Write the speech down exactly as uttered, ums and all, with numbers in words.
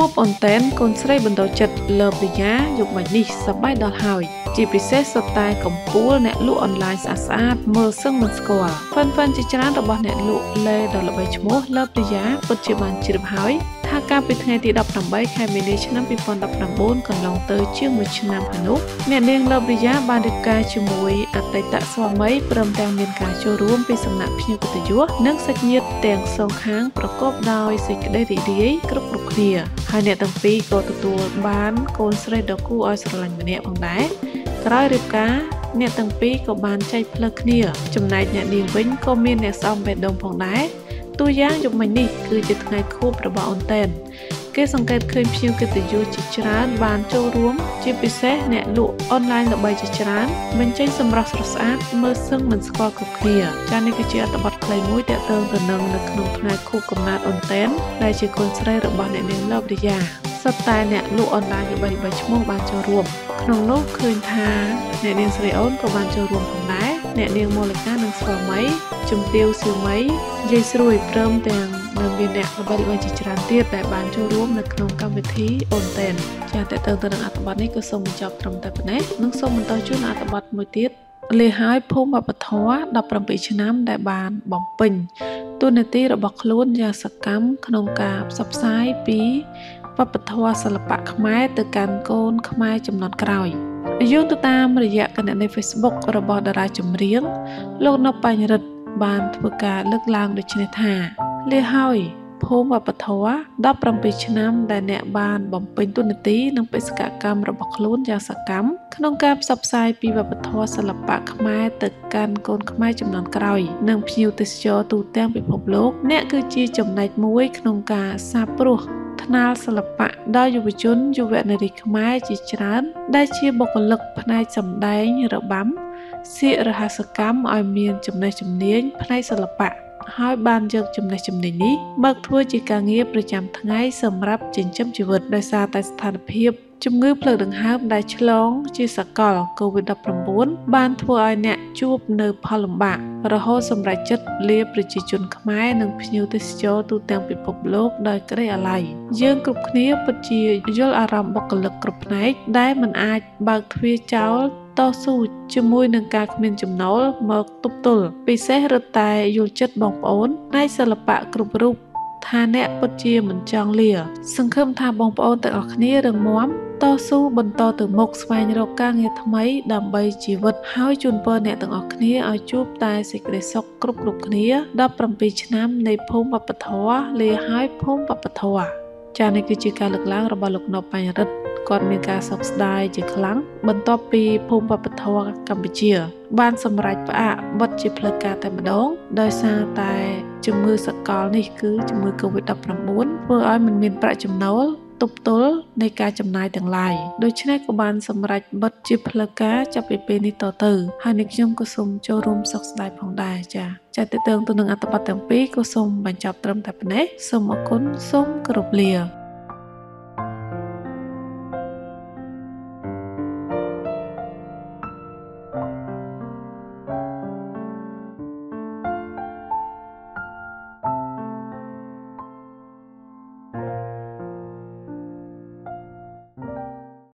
ខួប អន្តែន កូនស្រី បន្តចិត្ត លើប្រញ្ញា យប់មិញ នេះ សប្បាយ ដល់ ហើយ ជា ពិសេស សត្វតែ កំពូល អ្នក លក់ អនឡាញ ស្អាតៗ មើល សឹង មិន ស្គាល់ ហ្វិន ហ្វិន ជា ច្រើន របស់ អ្នក លក់ លេ ដល់ ល្បី ឈ្មោះ លើប្រញ្ញា ពិត ជា បាន ជ្រាប ហើយ ថា កាល ពី ថ្ងៃ ទី ដប់ប្រាំបី ខែ មីនា ឆ្នាំ ពីរពាន់ដប់ប្រាំបួន កន្លង ទៅ ជាង មួយ ឆ្នាំ ហើយ អ្នក នាង លើប្រញ្ញា បាន រៀប ការ ជាមួយ អតីត ស្វាមី ព្រម ទាំង មាន ការ ចូល រួម ពី សំណាក់ ភ្ញៀវកិត្តិយស និង សាច់ញាតិ ទាំង សង ខាង ប្រកប ដោយ សេចក្តី រីករាយ គ្រប់ គ្រប់ គ្នា ហើយ អ្នក ទាំង ពីរ ក៏ ទទួល បាន កូនស្រី ដ៏ គួរ ឲ្យ ស្រឡាញ់ ម្នាក់ ផង ដែរ ក្រោយ រៀប ការ អ្នក ទាំង ពីរ ក៏ បាន ចែក ផ្លូវ គ្នា ចំណែក អ្នក នាង វិញ ក៏ មាន អ្នក សង បេះដូង ផង ដែរ ទូយ៉ាង យប់មិញ នេះ គឺជា ថ្ងៃ ខួប របស់ អន្តែន គេ សង្កេត ឃើញ ភ្ញៀវកិត្តិយស ជា ច្រើន បាន ចូល រួម ជា ពិសេស អ្នក លក់ អនឡាញ ល្បី ជា ច្រើន មិន ចេញ សម្រស់ ស្រស់ស្អាត មើល សឹង មិន ស្គាល់ គ្រប់ គ្នា ចា៎ នេះ គឺជា អត្ថបទ ខ្លី មួយ ទាក់ ទង ទៅ នឹង នៅ ក្នុង ថ្ងៃ ខួប កំណើត អន្តែន ដែល ជា កូនស្រី របស់ អ្នក នាង លើប្រញ្ញា សត្វតែ អ្នក លក់ អនឡាញ ល្បីៗ ឈ្មោះ បាន ចូល រួម ក្នុង នោះ ឃើញ ថា អ្នក នាង ស្រី អូន ក៏ បាន ចូល រួម ផង ដែរ អ្នក នាង មូលិកា និង ស្វាមី ជំទាវ សៀវមី យាយ ស្រួយ ព្រម ទាំង នៅមានអ្នកល្បីល្បីជាច្រើនទៀតដែលបានចូលរួមនៅក្នុងកម្មវិធីអូនតែនចា៎ Facebook របស់តារាចម្រៀងលោក បានធ្វើការលើកឡើងដូចនេះថាលាហើយភូមិវប្បធម៌ ដប់ប្រាំពីរ ឆ្នាំដែលអ្នកបានបំពេញតួនាទីនិងបេសកកម្មរបស់ខ្លួនយ៉ាងសកម្មក្នុងការផ្សព្វផ្សាយពីវប្បធម៌សិល្បៈខ្មែរទៅកាន់កូនខ្មែរចំនួនក្រោយនិងភ្ញៀវទេសចរទូទាំងពិភពលោកអ្នកគឺជាចំណែកមួយក្នុងការសាបព្រោះ ថ្នាលសិល្បៈដោយយុវជនយុវនារីខ្មែរជាច្រើនដែលជាបុគ្គលិកផ្នែកសម្ដែងរបាំសៀករហស្សកម្មឲ្យមានចំណេះចំណេញនេះបើធ្វើជាការងារប្រចាំថ្ងៃសម្រាប់ចិញ្ចឹមជីវិតដោយសារតែស្ថានភាពជំងឺផ្លូវដង្ហើមដែលឆ្លងជាសកល កូវីដដប់ប្រាំបួន តស៊ូជាមួយនឹងការគ្មានចំណូលមកទប់ទល់ពិសេសរត់តែយល់ចិត្តបងប្អូននៃសិល្បៈគ្រប់រូបថាអ្នកពិតជាមិនចង់លាសង្ឃឹមថាបងប្អូនទាំងអស់គ្នារងមាំតស៊ូបន្តទៅមុខស្វែងរកការងារថ្មីដើម្បីជីវិតហើយជូនពរអ្នកទាំងអស់គ្នាឲ្យជួបតែសេចក្តីសុខគ្រប់ៗ ចា៎នេះគឺជាការលើកឡើងរបស់លោកនៅប៉ែនរិទ្ធគាត់មានការសោកស្ដាយជាខ្លាំងបន្ទាប់ពីភូមិវប្បធម៌កម្ពុជាបានសម្រេចផ្អាកបិទជាផ្លូវការតែម្ដងដោយសារតែជំងឺ សកលនេះគឺ ជំងឺ កូវីដដប់ប្រាំបួន ធ្វើឲ្យមិនមានប្រាក់ចំណូលទប់ទល់នៃការចំណាយទាំងឡាយដូច្នេះក៏បានសម្រេចបិទជាផ្លូវការចាប់ពីពេលនេះតទៅហើយនេះខ្ញុំក៏សូមចូលរួមសោកស្ដាយផងដែរចា៎ចា៎ ទាក់ទងទៅនឹងអត្ថបទទាំងពីរក៏សូមបញ្ចប់ត្រឹមតែប៉ុណ្ណេះសូមអរគុណសូមគោរពលា